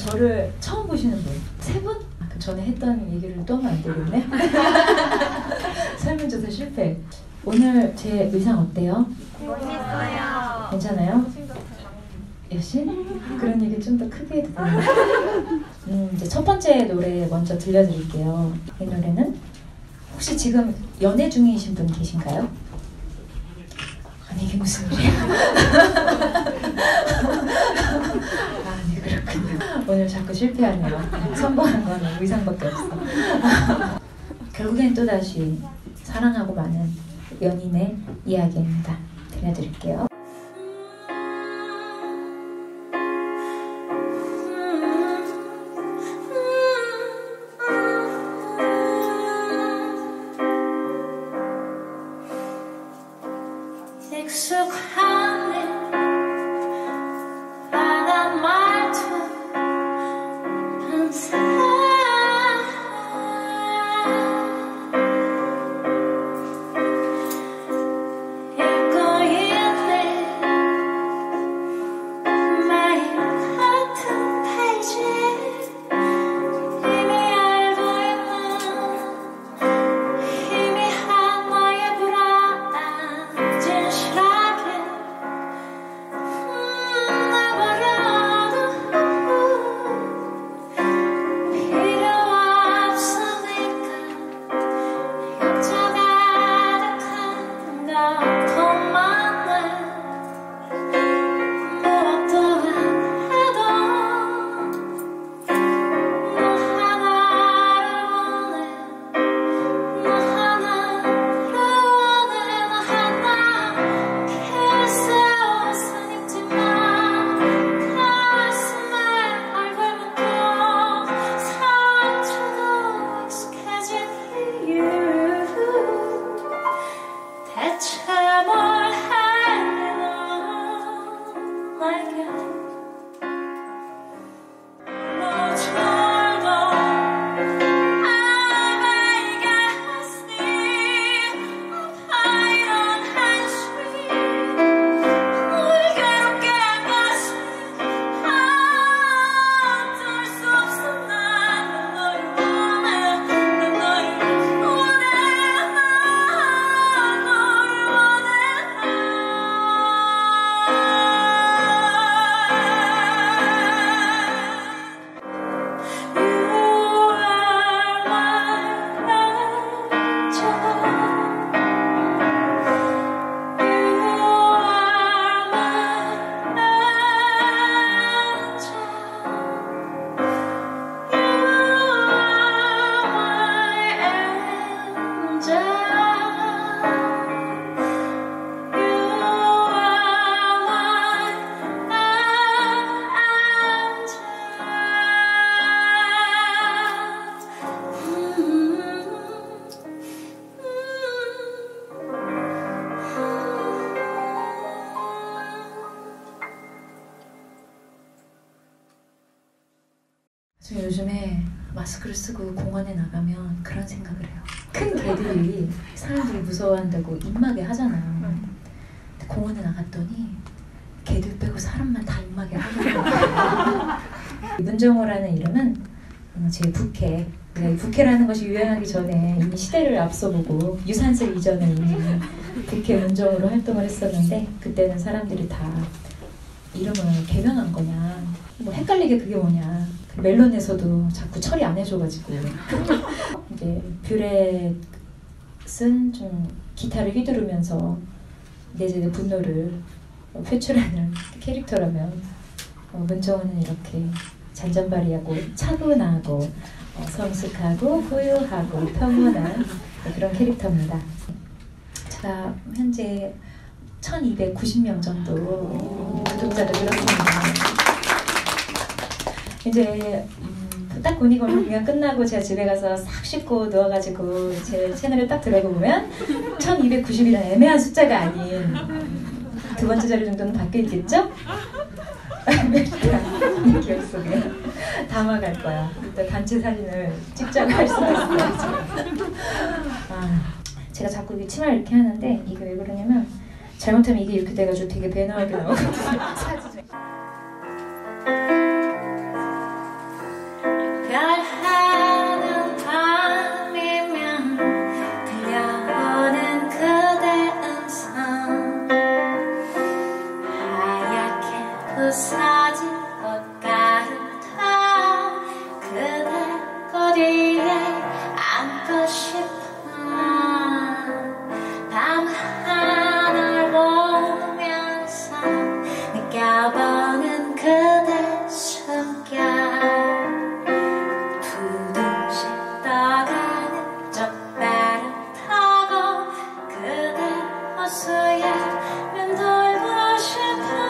저를 처음 보시는 분? 세 분? 그 전에 했던 얘기를 또 하면 안 되겠네? 설문조사 실패. 오늘 제 의상 어때요? 멋있어요. 괜찮아요? 역시? 그런 얘기 좀 더 크게 해도 되나요? 이제 첫 번째 노래 먼저 들려드릴게요. 이 노래는 혹시 지금 연애 중이신 분 계신가요? 아니 이게 무슨 소리야? 아니 그렇군요. 오늘 자꾸 실패하네요. 성공한 건 의상밖에 없어. 결국엔 또다시 사랑하고 많은 연인의 이야기입니다. 들려드릴게요. 요즘에 마스크를 쓰고 공원에 나가면 그런 생각을 해요. 큰 개들이 사람들이 무서워한다고 입마개 하잖아요. 근데 공원에 나갔더니 개들 빼고 사람만 다 입마개 하더라고요. 문정호라는 이름은 제 부캐. 부캐라는 것이 유행하기 전에 이미 시대를 앞서보고 유산슬 이전은 이미 부캐 문정호로 활동을 했었는데 그때는 사람들이 다 이름을 개명한 거냐 뭐 헷갈리게 그게 뭐냐 멜론에서도 자꾸 처리 안 해줘가지고 이제 뷰렛은 좀 기타를 휘두르면서 내재의 분노를 표출하는 캐릭터라면 문정호는 이렇게 잔잔바리하고 차분하고 성숙하고 고요하고 평온한 그런 캐릭터입니다. 제가 현재 1290명 정도 구독자를 늘었습니다. 이제 딱 보니까 공연 끝나고 제가 집에 가서 싹 씻고 누워가지고 제 채널을 딱 들어보면 1290이라는 애매한 숫자가 아닌 두 번째 자리 정도는 바뀌어 있겠죠? 내 기억 속에 담아갈 거야. 일단 단체 사진을 찍자고 할 수도 있어요. 아, 제가 자꾸 이게 치마를 이렇게 하는데 이게 왜 그러냐면 잘못하면 이게 이렇게 돼가지고 되게 배너하게 나오거든요. 사진. 부서질 것 같아. 그대 거리에 앉고 싶은 밤 하늘 보면서 느껴보는 그대 속에 부둥실 떠가는 쩍발을 타고 그대 호수에 맴돌고 싶어.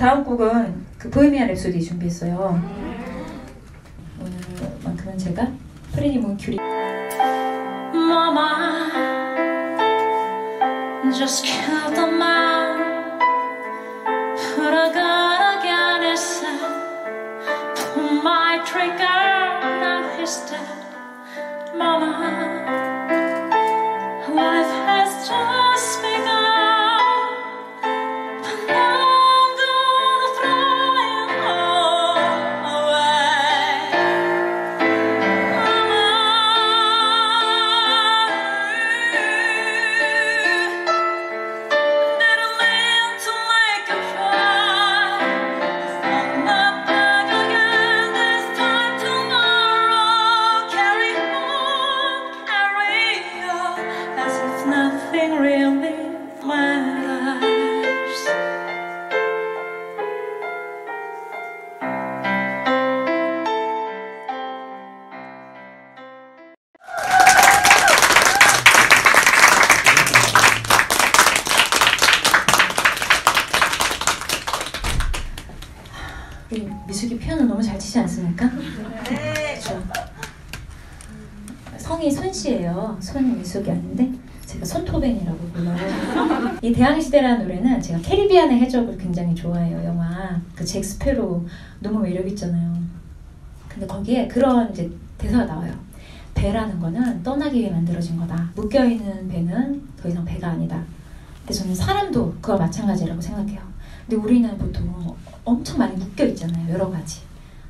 다음 곡은 그 보헤미안 랩소디 준비했어요. 오늘만큼은 제가 프레디 몬큐리 Mama just killed a man But I got again his head Pull my trigger Now he's dead Mama Life has just begun 미숙이 피아노 너무 잘 치지 않습니까? 네. 그렇죠. 성이 손씨예요. 손이 미숙이 아닌데 제가 손토뱅이라고 불러요. 이 대항시대라는 노래는 제가 캐리비안의 해적을 굉장히 좋아해요. 영화 그 잭 스페로 너무 매력 있잖아요. 근데 거기에 그런 이제 대사가 나와요. 배라는 거는 떠나기 위해 만들어진 거다. 묶여있는 배는 더 이상 배가 아니다. 근데 저는 사람도 그와 마찬가지라고 생각해요. 근데 우리는 보통 엄청 많이 묶여있잖아요. 여러가지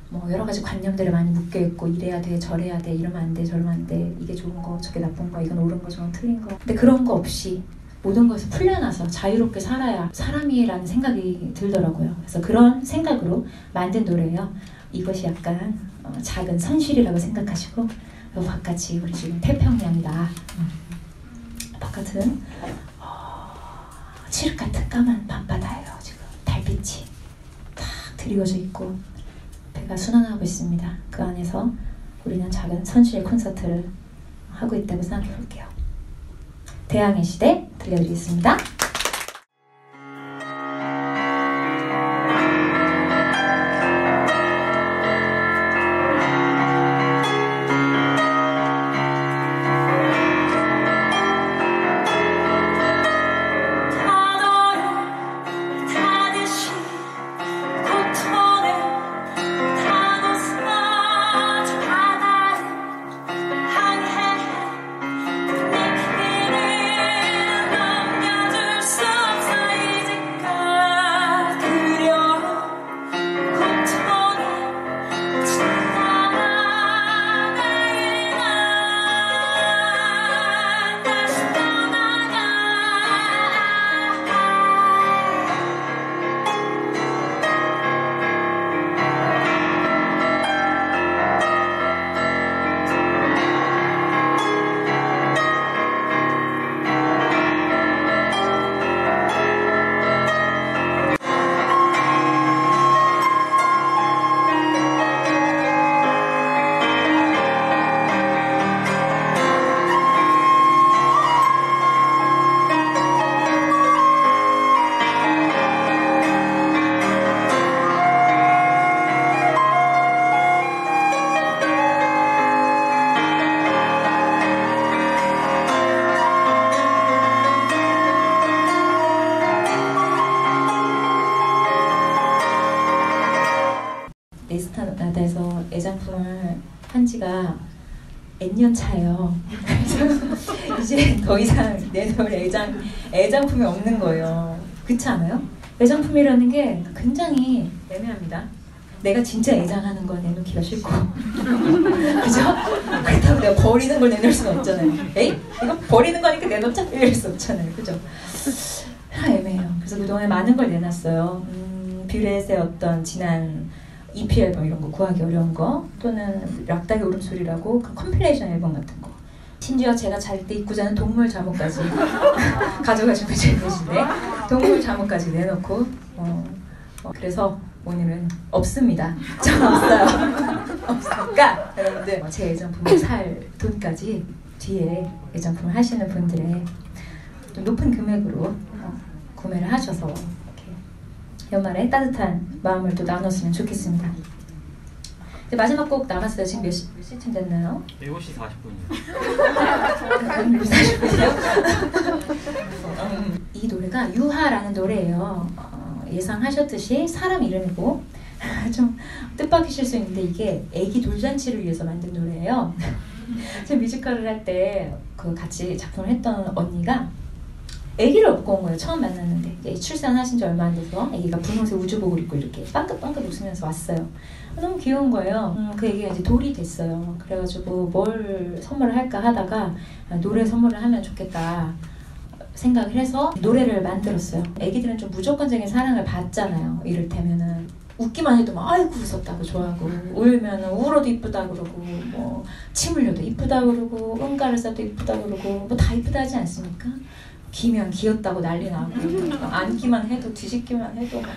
뭐 여러가지 관념들이 많이 묶여있고 이래야 돼 저래야 돼 이러면 안 돼 저러면 안 돼 이게 좋은 거 저게 나쁜 거 이건 옳은 거 저건 틀린 거 근데 그런 거 없이 모든 것을 풀려나서 자유롭게 살아야 사람이라는 생각이 들더라고요. 그래서 그런 생각으로 만든 노래예요. 이것이 약간 작은 선실이라고 생각하시고 바깥이 우리 지금 태평양이다. 바깥은 칠흑 같은 까만 밤바다예요. 지금 달빛이 드리워져 있고 배가 순환하고 있습니다. 그 안에서 우리는 작은 선실의 콘서트를 하고 있다고 생각해 볼게요. 대항해 시대 들려드리겠습니다. 에스타나다에서 애장품을 한 지가 N년 차예요. 그래서 이제 더 이상 내놓을 애장품이 없는 거예요. 그렇지 않아요? 애장품이라는 게 굉장히 애매합니다. 내가 진짜 애장하는 거 내놓기가 싫고 그죠? 그렇다고 내가 버리는 걸 내놓을 수는 없잖아요. 에이? 이거 버리는 거니까 내놓자 이럴 수 없잖아요. 그죠? 애매해요. 그래서 그동안에 많은 걸 내놨어요. 뷰렛의 어떤 지난 EP 앨범 이런 거 구하기 어려운 거, 또는 락다의 울음소리라고 그 컴필레이션 앨범 같은 거, 심지어 제가 잘 때 입고 자는 동물 잠옷까지 가져가시면 될 것인데 동물 잠옷까지 내놓고 그래서 오늘은 없습니다. 전 없어요. 없으니까 여러분들 제 애장품을 살 돈까지 뒤에 애장품을 하시는 분들의 좀 높은 금액으로 구매를 하셔서 연말에 따뜻한 마음을 또 나눴으면 좋겠습니다. 이제 마지막 곡 나갔어요. 지금 몇 시쯤 됐나요? 7시 40분이요. 40분이요? 이 노래가 유하라는 노래예요. 예상하셨듯이 사람 이름이고 좀 뜻밖이실 수 있는데 이게 애기 돌잔치를 위해서 만든 노래예요. 제가 뮤지컬을 할 때 그 같이 작품을 했던 언니가 아기를 업고 온 거예요. 처음 만났는데 출산하신 지 얼마 안 돼서 아기가 분홍색 우주복을 입고 이렇게 빵긋빵긋 웃으면서 왔어요. 너무 귀여운 거예요. 그 아기가 이제 돌이 됐어요. 그래가지고 뭘 선물을 할까 하다가 노래 선물을 하면 좋겠다 생각을 해서 노래를 만들었어요. 아기들은 좀 무조건적인 사랑을 받잖아요. 이를테면은 웃기만 해도 막 아이고 웃었다고 좋아하고, 울면은 울어도 이쁘다 그러고, 뭐 침 흘려도 이쁘다 그러고, 응가를 싸도 이쁘다 그러고, 뭐 다 이쁘다 하지 않습니까? 기면 귀엽다고 난리 나고, 안기만 해도 뒤집기만 해도 막.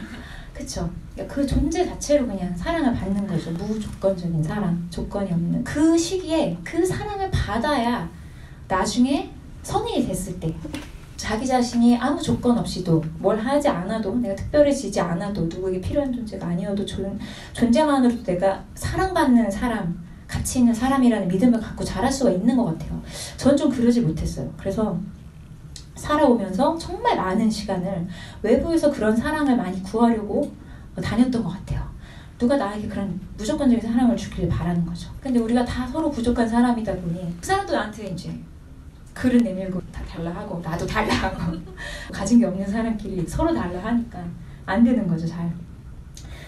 그쵸? 그 존재 자체로 그냥 사랑을 받는 거죠. 무조건적인 사랑, 조건이 없는. 그 시기에 그 사랑을 받아야 나중에 성인이 됐을 때 자기 자신이 아무 조건 없이도, 뭘 하지 않아도, 내가 특별해지지 않아도, 누구에게 필요한 존재가 아니어도 존재만으로도 내가 사랑받는 사람, 가치 있는 사람이라는 믿음을 갖고 자랄 수가 있는 것 같아요. 전 좀 그러지 못했어요. 그래서 살아오면서 정말 많은 시간을 외부에서 그런 사랑을 많이 구하려고 다녔던 것 같아요. 누가 나에게 그런 무조건적인 사랑을 주길 바라는 거죠. 근데 우리가 다 서로 부족한 사람이다 보니 그 사람도 나한테 이제 글을 내밀고 다 달라 하고 나도 달라 하고 가진 게 없는 사람끼리 서로 달라 하니까 안 되는 거죠, 잘.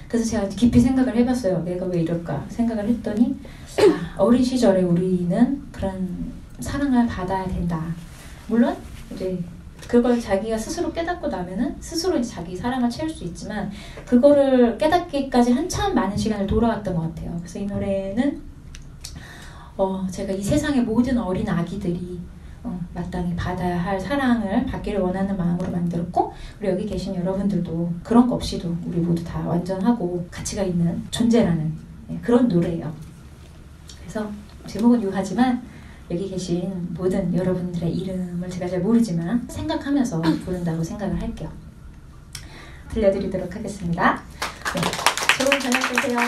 그래서 제가 깊이 생각을 해봤어요. 내가 왜 이럴까 생각을 했더니 어린 시절에 우리는 그런 사랑을 받아야 된다. 물론 이제 그걸 자기가 스스로 깨닫고 나면은 스스로 이제 자기 사랑을 채울 수 있지만, 그거를 깨닫기까지 한참 많은 시간을 돌아왔던 것 같아요. 그래서 이 노래는 제가 이 세상의 모든 어린 아기들이 마땅히 받아야 할 사랑을 받기를 원하는 마음으로 만들었고, 그리고 여기 계신 여러분들도 그런 거 없이도 우리 모두 다 완전하고 가치가 있는 존재라는 그런 노래예요. 그래서 제목은 유하지만 여기 계신 모든 여러분들의 이름을 제가 잘 모르지만 생각하면서 부른다고 생각을 할게요. 들려드리도록 하겠습니다. 네, 좋은 저녁 되세요.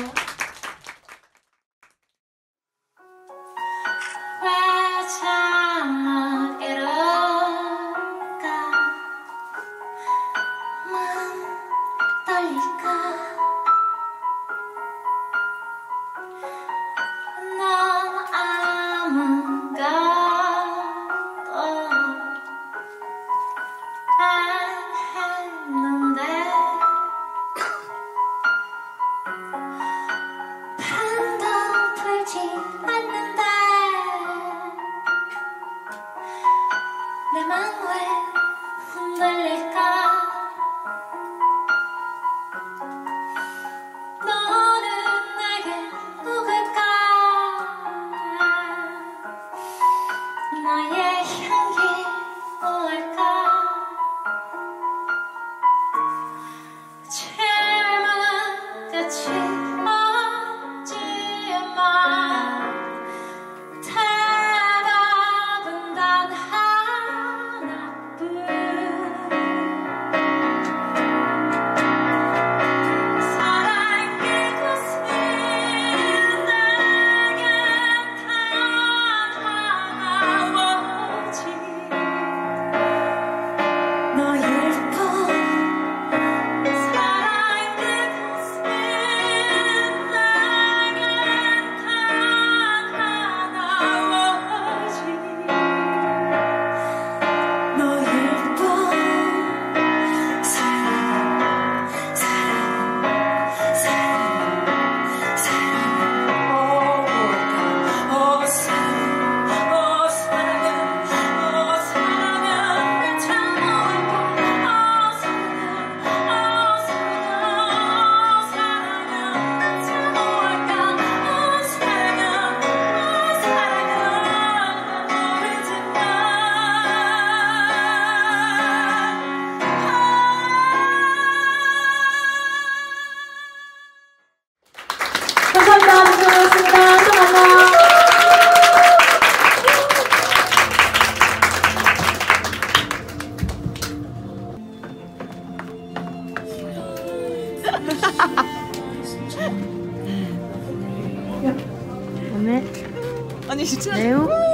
다음에 아니 진짜 매우